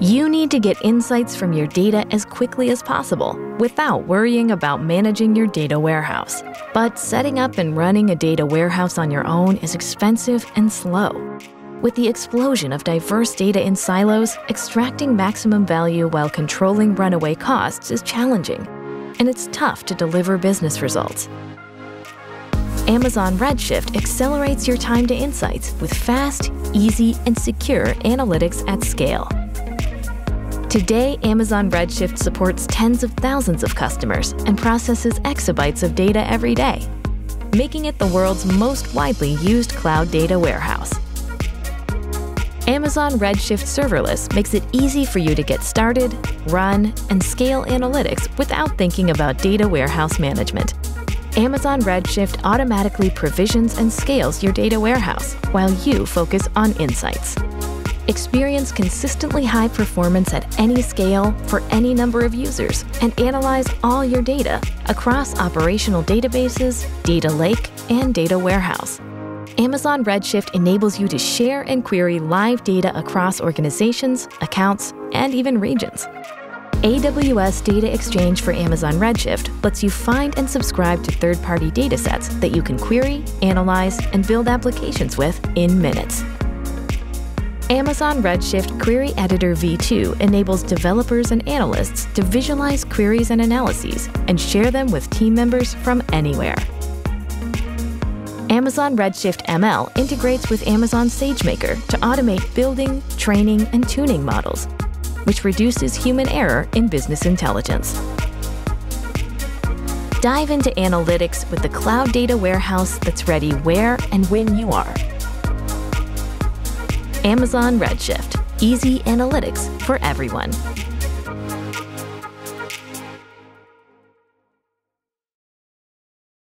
You need to get insights from your data as quickly as possible without worrying about managing your data warehouse. But setting up and running a data warehouse on your own is expensive and slow. With the explosion of diverse data in silos, extracting maximum value while controlling runaway costs is challenging, and it's tough to deliver business results. Amazon Redshift accelerates your time to insights with fast, easy, and secure analytics at scale. Today, Amazon Redshift supports tens of thousands of customers and processes exabytes of data every day, making it the world's most widely used cloud data warehouse. Amazon Redshift Serverless makes it easy for you to get started, run, and scale analytics without thinking about data warehouse management. Amazon Redshift automatically provisions and scales your data warehouse while you focus on insights. Experience consistently high performance at any scale for any number of users and analyze all your data across operational databases, data lake, and data warehouse. Amazon Redshift enables you to share and query live data across organizations, accounts, and even regions. AWS Data Exchange for Amazon Redshift lets you find and subscribe to third-party datasets that you can query, analyze, and build applications with in minutes. Amazon Redshift Query Editor V2 enables developers and analysts to visualize queries and analyses and share them with team members from anywhere. Amazon Redshift ML integrates with Amazon SageMaker to automate building, training, and tuning models, which reduces human error in business intelligence. Dive into analytics with the cloud data warehouse that's ready where and when you are. Amazon Redshift, easy analytics for everyone.